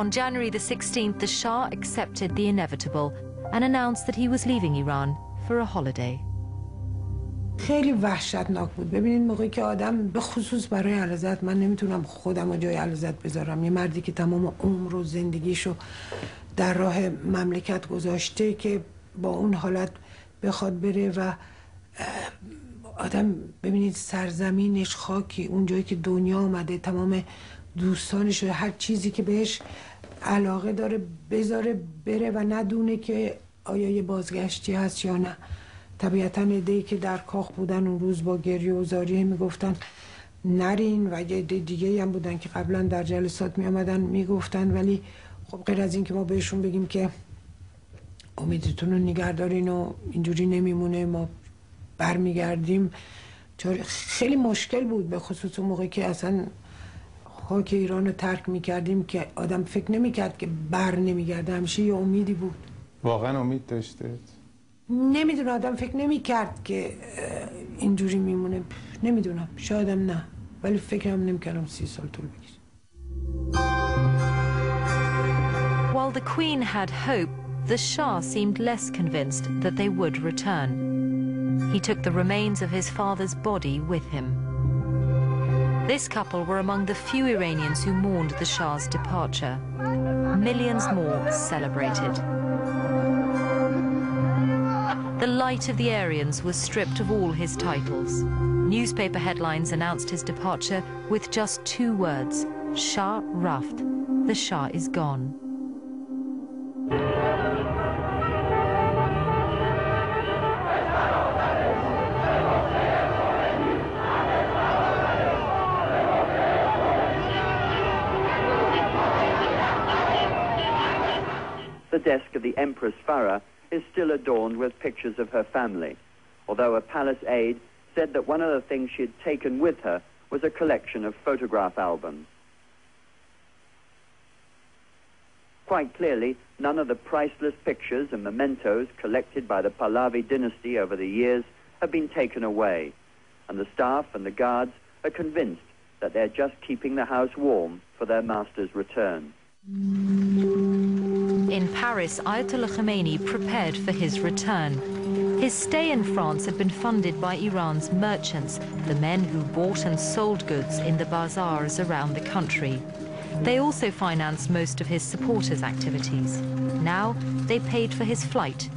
On January the 16th, the Shah accepted the inevitable and announced that he was leaving Iran for a holiday. خیلی وحشتناک بود. ببینید موقعی که آدم به خصوص برای علیزاده، من نمیتونم خودم رو جای علیزاده بذارم. یه مردی که تمام عمر و زندگیشو در راه مملکت گذاشته که با اون حالت بخواد بره و آدم ببینید سرزمینش خاکی، اون جایی که دنیا آمده، تمام دوستانش و هر چیزی که بهش علاقه داره بذاره بره و ندونه که آیا یه بازگشتی هست یا نه. طبیعتاً عده‌ای که در کاخ بودن اون روز با گریه و زاری میگفتن نرین و یه عده دیگه‌ای هم بودن که قبلا در جلسات میامدن میگفتن، ولی خب غیر از این که ما بهشون بگیم که امیدتون رو نگه دارین و اینجوری نمیمونه ما برمیگردیم، خیلی مشکل بود. به خصوص اون موقعی که اصلا خاک ایران رو ترک میکردیم که آدم فکر نمیکرد که بر نمیگرده، همیشه یه امیدی بود. واقعا امید داشته؟ نمیدونم، آدم فکر نمیکرد که اینجوری میمونه، نمیدونم، شایدم نه، ولی فکرم نمیکردم 30 سال طول بکشه. While the Queen had hope, the Shah seemed less convinced that they would return. He took the remains of his father's body with him. This couple were among the few Iranians who mourned the Shah's departure. Millions more celebrated. The light of the Aryans was stripped of all his titles. Newspaper headlines announced his departure with just 2 words, Shah Raft, the Shah is gone. The desk of the Empress Farah is still adorned with pictures of her family, although a palace aide said that one of the things she had taken with her was a collection of photograph albums. Quite clearly, none of the priceless pictures and mementos collected by the Pahlavi dynasty over the years have been taken away, and the staff and the guards are convinced that they're just keeping the house warm for their master's return. In Paris, Ayatollah Khomeini prepared for his return. His stay in France had been funded by Iran's merchants, the men who bought and sold goods in the bazaars around the country. They also financed most of his supporters' activities. Now, they paid for his flight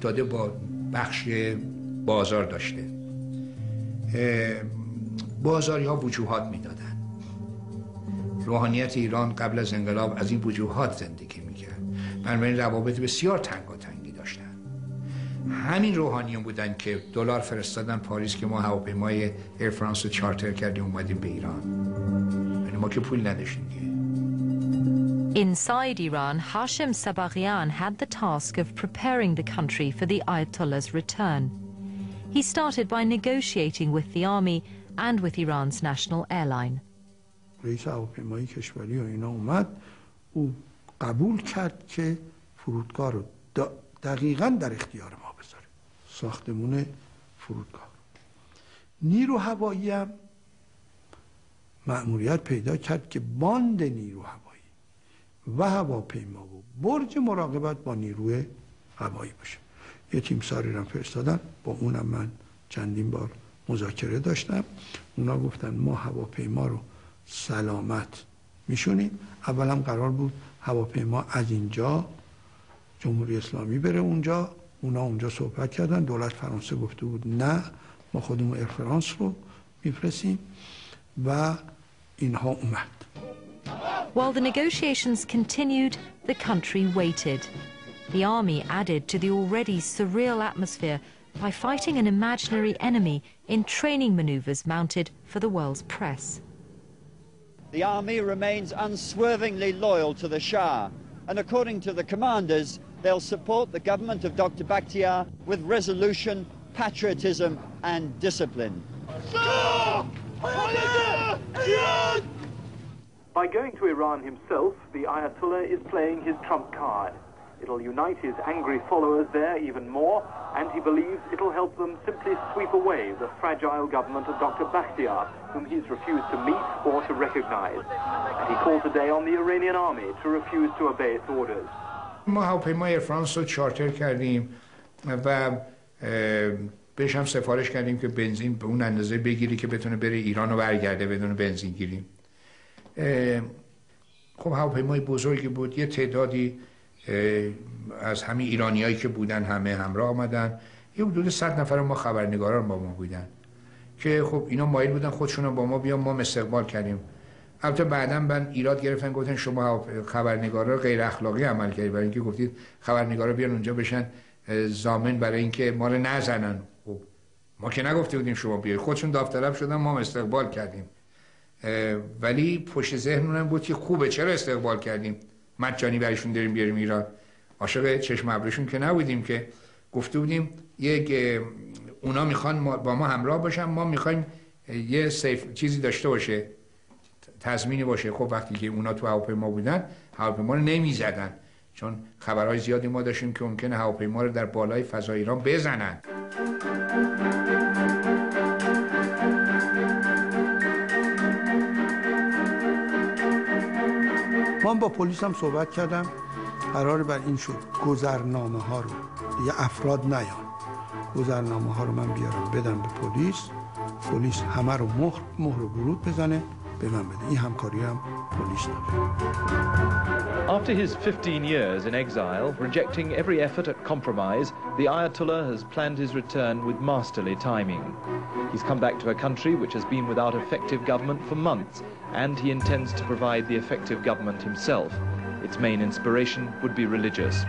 to Iran. بازار داشته، بازاری ها وجوهات میدادن. روحانیت ایران قبل از انقلاب از این وجوهات زندگی میکرد، بنابراین روابط بسیار تنگاتنگی داشتن. همین روحانیون بودن که دلار فرستادن پاریس که ما هواپیمای ایر فرانس رو چارتر کردیم اومدیم به ایران، یعنی ما که پول نداشتیم دیگه. Inside Iran, Hashem Sabagian had the task of preparing the country for the Ayatollah's return. He started by negotiating with the army and with Iran's national airline. رئیس هواپیمای کشوری و اینا اومد، او قبول کرد که فرودگاه رو دقیقاً در اختیار ما بذاره. ساختمون فرودگاه. نیرو هوایی هم مأموریت پیدا کرد که باند نیرو هوایی و هواپیما و برج مراقبت با نیروی هوایی باشه. یه تیمساری رو فرستادن، با اونم من چندین بار مذاکره داشتم. اونا گفتن ما هواپیما رو سلامت میشونیم. اولم قرار بود هواپیما از اینجا جمهوری اسلامی بره اونجا، اونا اونجا صحبت کردن، دولت فرانسه گفته بود نه، ما خودمون ایر فرانس رو میفرستیم و اینها اومد. While the negotiations continued, the country waited. The army added to the already surreal atmosphere by fighting an imaginary enemy in training maneuvers mounted for the world's press. The army remains unswervingly loyal to the Shah, and according to the commanders, they'll support the government of Dr. Bakhtiar with resolution, patriotism and discipline. By going to Iran himself, the Ayatollah is playing his trump card. It'll unite his angry followers there even more, and he believes it'll help them simply sweep away the fragile government of Dr. Bakhtiar, whom he's refused to meet or to recognize. And he called today on the Iranian army to refuse to obey its orders. ما هواپیمای فرانس رو چارتر کردیم و بهش هم سفارش کردیم که بنزین به اون اندازه بگیری که بتونه بره ایران و برگرده بدون بنزین گیری. خب هواپیمای بزرگی بود، یه تعدادی از همین ایرانیایی که بودن همه همراه آمدن، یه حدود 100 نفر ما خبرنگاران با ما بودن که خب اینا مایل بودن خودشون با ما بیان، ما استقبال کردیم. البته بعداً من ایراد گرفتن، گفتن شما خبرنگارا غیر اخلاقی عمل کردید، برای اینکه گفتید خبرنگارا بیان اونجا بشن ضامن برای اینکه ما رو نزنن. خب ما که نگفته بودیم شما بیاید، خودشون داوطلب شدن، ما استقبال کردیم. ولی پشت ذهنمون بود که خوبه چرا استقبال کردیم، مجانی برایشون داریم بیاریم ایران. عاشق چشم ابروشون که نبودیم، که گفته بودیم یک اونا میخوان با ما همراه باشن، ما میخوایم یه سیف چیزی داشته باشه، تضمینی باشه. خب وقتی که اونا تو هواپیما بودن، هواپیما رو نمیزدن، چون خبرهای زیادی ما داشتیم که ممکنه هواپیما رو در بالای فضای ایران بزنن. من با پلیس هم صحبت کردم، قرار بر این شد گذرنامه ها رو دیگه افراد نیان، گذرنامه ها رو من بیارم بدم به پلیس، پلیس همه رو مهر و برود بزنه به من بده. این همکاری هم پلیس داره. After his 15 years in exile, rejecting every effort at compromise, the Ayatollah has planned his return with masterly timing. He's come back to a country which has been without effective government for months, and he intends to provide the effective government himself. Its main inspiration would be religious.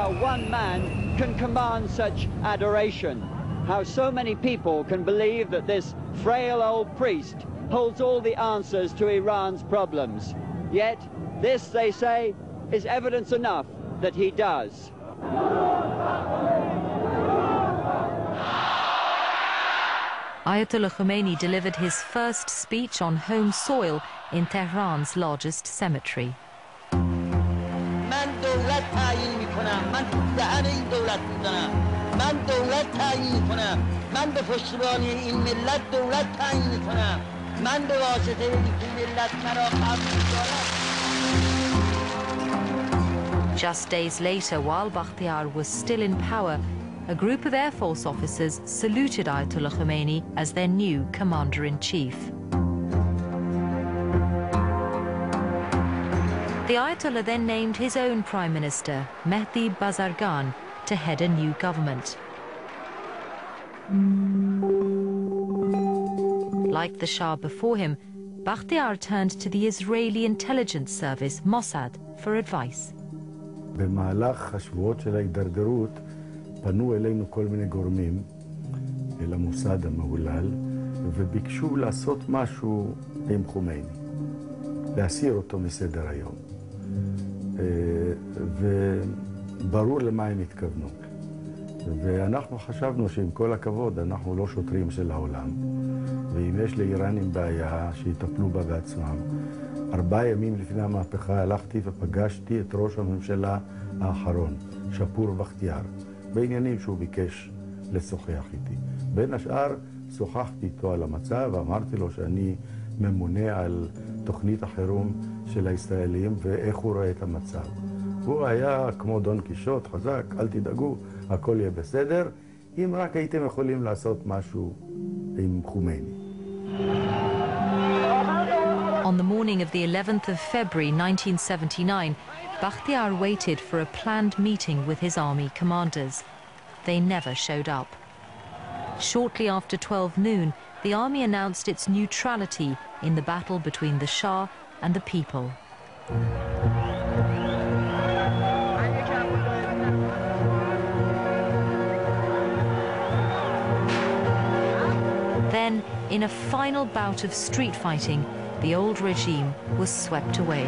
How one man can command such adoration, how so many people can believe that this frail old priest holds all the answers to Iran's problems. Yet this, they say, is evidence enough that he does. Ayatollah Khomeini delivered his first speech on home soil in Tehran's largest cemetery. Just days later, while Bakhtiar was still in power, a group of Air Force officers saluted Ayatollah Khomeini as their new commander-in-chief. The Ayatollah then named his own prime minister, Mehdi Bazargan, to head a new government. Like the Shah before him, Bakhtiar turned to the Israeli intelligence service, Mossad, for advice. וברור למה הם התכוונו, ואנחנו חשבנו שעם כל הכבוד אנחנו לא שוטרים של העולם, ואם יש לאיראנים בעיה שיטפלו בה בעצמם. 4 ימים לפני המהפכה הלכתי ופגשתי את ראש הממשלה האחרון, שאפור בכתיאר, בעניינים שהוא ביקש לשוחח איתי. בין השאר שוחחתי איתו על המצב ואמרתי לו שאני ממונה על תוכנית החירום של הישראלים ואיך הוא רואה את המצב. הוא היה כמו דון קישוט, חזק, אל תדאגו, הכל יהיה בסדר, אם רק הייתם יכולים לעשות משהו עם חומייני. On the morning of the 11th of February 1979, Bakhtiar waited for a planned meeting with his army commanders. They never showed up. Shortly after 12 noon, the army announced its neutrality in the battle between the Shah and the people. Then, in a final bout of street fighting, the old regime was swept away.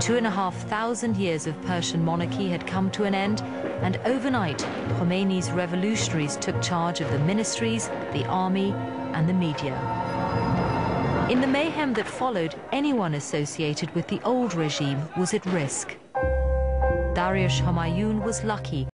2,500 years of Persian monarchy had come to an end, and overnight, Khomeini's revolutionaries took charge of the ministries, the army, and the media. In the mayhem that followed, anyone associated with the old regime was at risk. Dariush Homayoun was lucky.